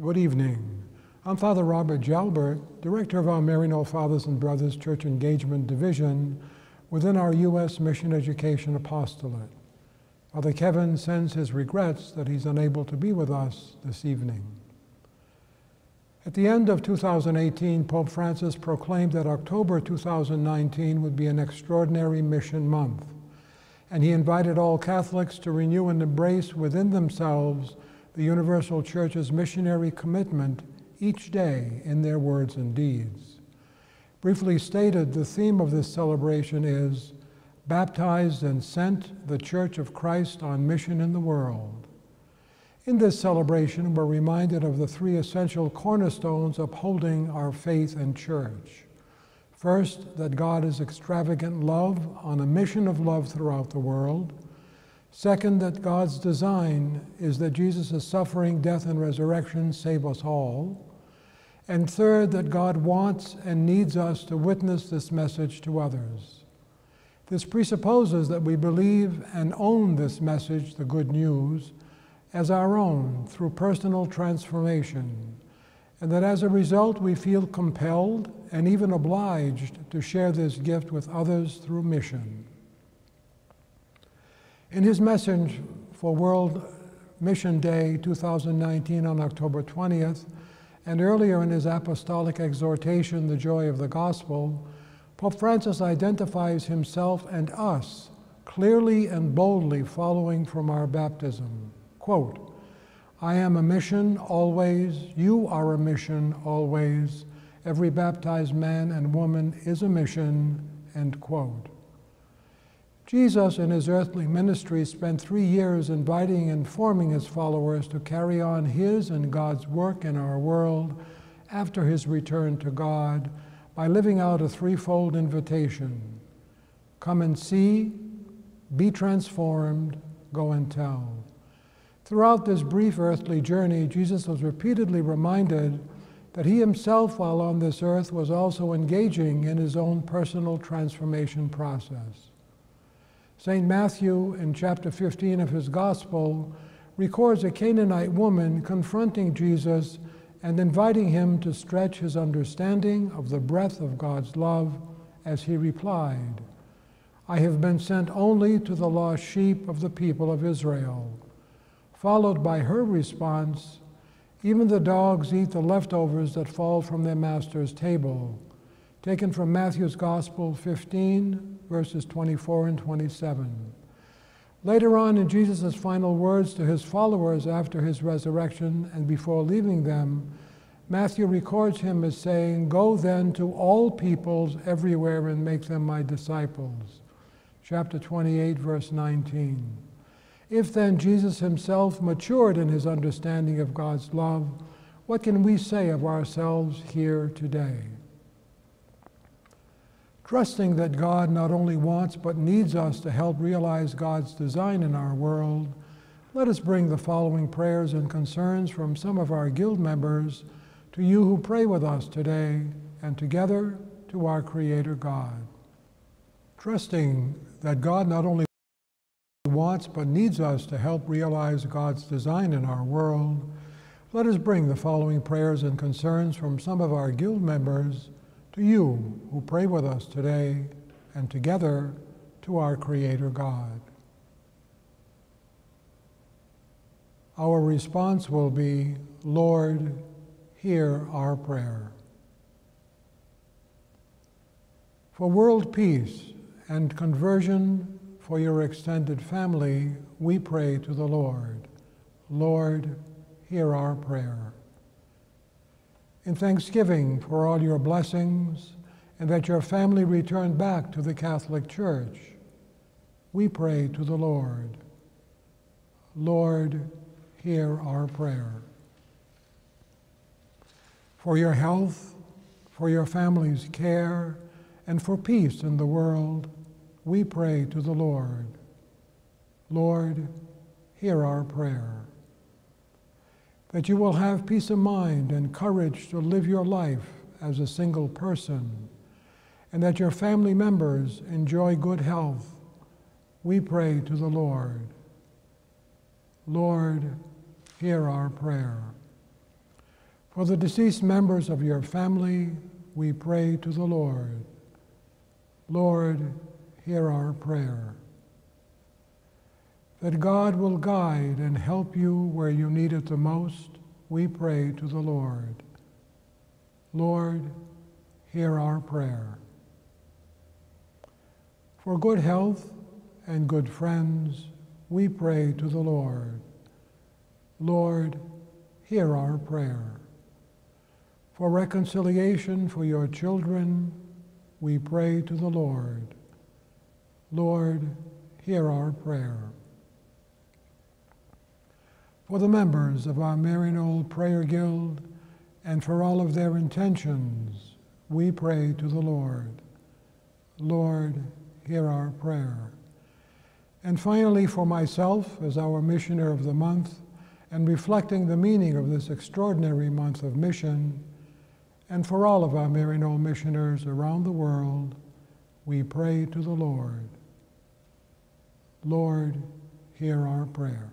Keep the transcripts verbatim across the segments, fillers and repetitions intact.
Good evening. I'm Father Robert Jalbert, Director of our Maryknoll Fathers and Brothers Church Engagement Division within our U S Mission Education Apostolate. Father Kevin sends his regrets that he's unable to be with us this evening. At the end of two thousand eighteen, Pope Francis proclaimed that October two thousand nineteen would be an extraordinary mission month, and he invited all Catholics to renew and embrace within themselves the Universal Church's missionary commitment each day in their words and deeds. Briefly stated, the theme of this celebration is Baptized and Sent, the Church of Christ on Mission in the World. In this celebration, we're reminded of the three essential cornerstones upholding our faith and church. First, that God is extravagant love on a mission of love throughout the world. Second, that God's design is that Jesus' suffering, death, and resurrection save us all. And third, that God wants and needs us to witness this message to others. This presupposes that we believe and own this message, the good news, as our own through personal transformation, and that as a result we feel compelled and even obliged to share this gift with others through mission. In his message for World Mission Day two thousand nineteen on October twentieth, and earlier in his Apostolic Exhortation, The Joy of the Gospel, Pope Francis identifies himself and us clearly and boldly following from our baptism. Quote, "I am a mission always, you are a mission always, every baptized man and woman is a mission," end quote. Jesus, in his earthly ministry, spent three years inviting and forming his followers to carry on his and God's work in our world after his return to God by living out a threefold invitation: come and see, be transformed, go and tell. Throughout this brief earthly journey, Jesus was repeatedly reminded that he himself, while on this earth, was also engaging in his own personal transformation process. Saint Matthew, in chapter fifteen of his Gospel, records a Canaanite woman confronting Jesus and inviting him to stretch his understanding of the breadth of God's love, as he replied, "I have been sent only to the lost sheep of the people of Israel," followed by her response, "Even the dogs eat the leftovers that fall from their master's table," taken from Matthew's Gospel fifteen, verses twenty-four and twenty-seven. Later on, in Jesus' final words to his followers after his resurrection and before leaving them, Matthew records him as saying, "Go then to all peoples everywhere and make them my disciples," chapter twenty-eight, verse nineteen. If then Jesus himself matured in his understanding of God's love, what can we say of ourselves here today? Trusting that God not only wants but needs us to help realize God's design in our world, let us bring the following prayers and concerns from some of our guild members to you who pray with us today, and together to our Creator God. Trusting that God not only wants but needs us to help realize God's design in our world, let us bring the following prayers and concerns from some of our guild members to you who pray with us today, and together to our Creator God. Our response will be, "Lord, hear our prayer." For world peace and conversion for your extended family, we pray to the Lord. Lord, hear our prayer. In thanksgiving for all your blessings and that your family return back to the Catholic Church, we pray to the Lord. Lord, hear our prayer. For your health, for your family's care, and for peace in the world, we pray to the Lord. Lord, hear our prayer. That you will have peace of mind and courage to live your life as a single person, and that your family members enjoy good health, we pray to the Lord. Lord, hear our prayer. For the deceased members of your family, we pray to the Lord. Lord, hear our prayer. That God will guide and help you where you need it the most, we pray to the Lord. Lord, hear our prayer. For good health and good friends, we pray to the Lord. Lord, hear our prayer. For reconciliation for your children, we pray to the Lord. Lord, hear our prayer. For the members of our Maryknoll Prayer Guild and for all of their intentions, we pray to the Lord. Lord, hear our prayer. And finally, for myself, as our Missioner of the Month, and reflecting the meaning of this extraordinary month of mission, and for all of our Maryknoll missioners around the world, we pray to the Lord. Lord, hear our prayer.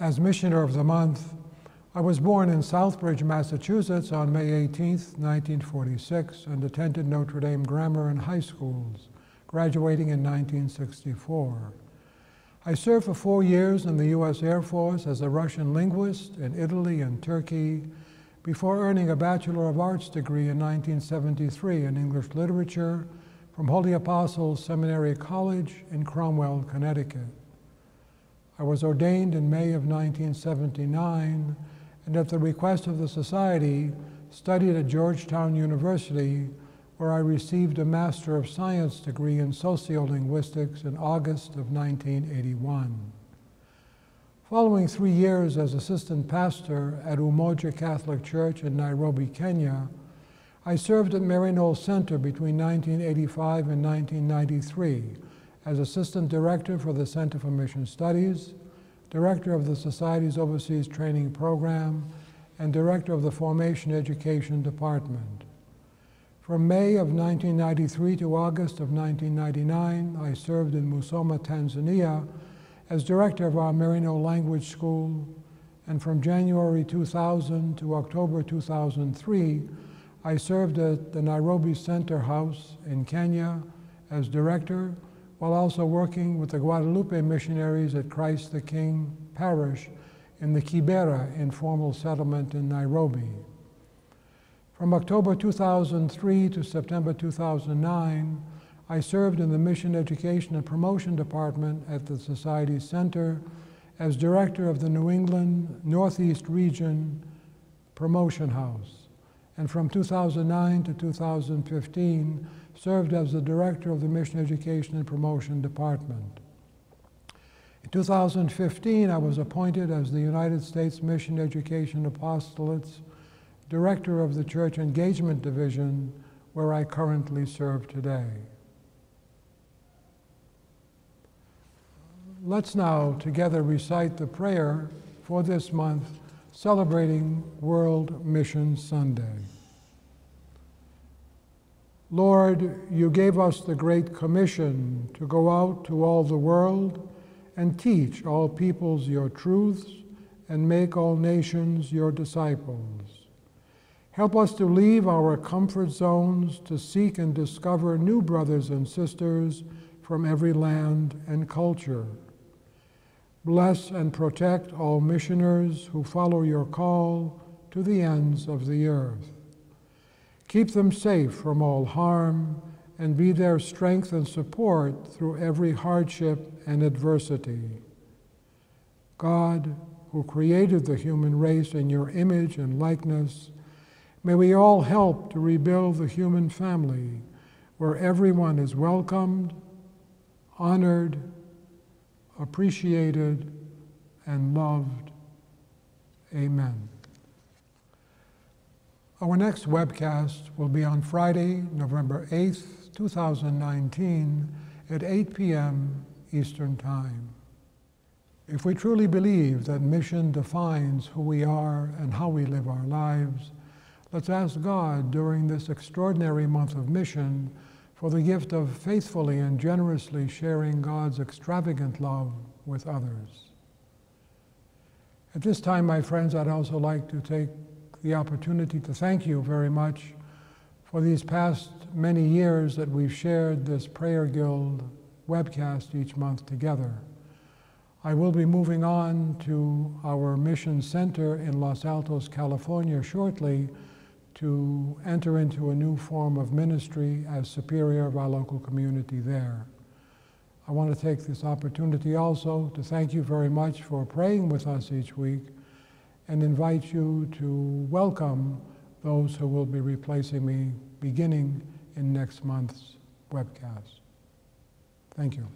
As Missioner of the Month, I was born in Southbridge, Massachusetts on May eighteenth, nineteen forty-six, and attended Notre Dame Grammar and High Schools, graduating in nineteen sixty-four. I served for four years in the U S Air Force as a Russian linguist in Italy and Turkey before earning a Bachelor of Arts degree in nineteen seventy-three in English Literature from Holy Apostles Seminary College in Cromwell, Connecticut. I was ordained in May of nineteen seventy-nine and at the request of the Society studied at Georgetown University where I received a Master of Science degree in Sociolinguistics in August of nineteen eighty-one. Following three years as assistant pastor at Umoja Catholic Church in Nairobi, Kenya, I served at Maryknoll Center between nineteen eighty-five and nineteen ninety-three as assistant director for the Center for Mission Studies, director of the Society's Overseas Training Program, and director of the Formation Education Department. From May of nineteen ninety-three to August of nineteen ninety-nine, I served in Musoma, Tanzania, as director of our Marino Language School, and from January two thousand to October two thousand three, I served at the Nairobi Center House in Kenya as director, while also working with the Guadalupe missionaries at Christ the King Parish in the Kibera informal settlement in Nairobi. From October two thousand three to September two thousand nine, I served in the Mission Education and Promotion Department at the Society Center as director of the New England Northeast Region Promotion House. And from two thousand nine to two thousand fifteen, served as the director of the Mission Education and Promotion Department. In two thousand fifteen, I was appointed as the United States Mission Education Apostolate's Director of the Church Engagement Division, where I currently serve today. Let's now together recite the prayer for this month, celebrating World Mission Sunday. Lord, you gave us the Great Commission to go out to all the world and teach all peoples your truths and make all nations your disciples. Help us to leave our comfort zones to seek and discover new brothers and sisters from every land and culture. Bless and protect all missioners who follow your call to the ends of the earth. Keep them safe from all harm, and be their strength and support through every hardship and adversity. God, who created the human race in your image and likeness, may we all help to rebuild the human family, where everyone is welcomed, honored, appreciated, and loved. Amen. Our next webcast will be on Friday, November eighth, two thousand nineteen, at eight p m Eastern Time. If we truly believe that mission defines who we are and how we live our lives, let's ask God during this extraordinary month of mission for the gift of faithfully and generously sharing God's extravagant love with others. At this time, my friends, I'd also like to take the opportunity to thank you very much for these past many years that we've shared this Prayer Guild webcast each month together. I will be moving on to our mission center in Los Altos, California shortly to enter into a new form of ministry as superior of our local community there. I want to take this opportunity also to thank you very much for praying with us each week and invite you to welcome those who will be replacing me beginning in next month's webcast. Thank you.